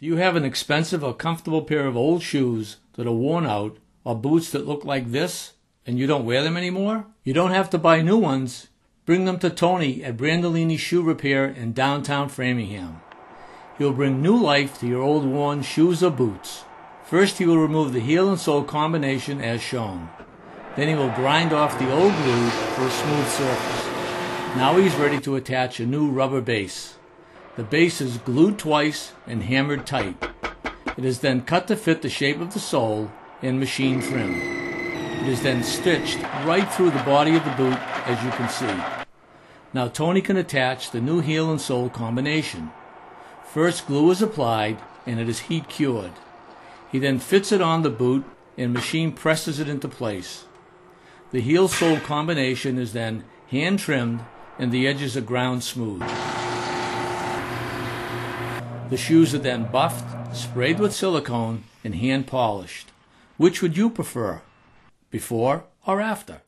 Do you have an expensive or comfortable pair of old shoes that are worn out, or boots that look like this, and you don't wear them anymore? You don't have to buy new ones. Bring them to Tony at Brandolini Shoe Repair in downtown Framingham. He'll bring new life to your old worn shoes or boots. First, he will remove the heel and sole combination as shown. Then he will grind off the old glue for a smooth surface. Now he's ready to attach a new rubber base. The base is glued twice and hammered tight. It is then cut to fit the shape of the sole and machine trimmed. It is then stitched right through the body of the boot, as you can see. Now Tony can attach the new heel and sole combination. First, glue is applied and it is heat cured. He then fits it on the boot and machine presses it into place. The heel sole combination is then hand trimmed and the edges are ground smooth. The shoes are then buffed, sprayed with silicone, and hand polished. Which would you prefer, before or after?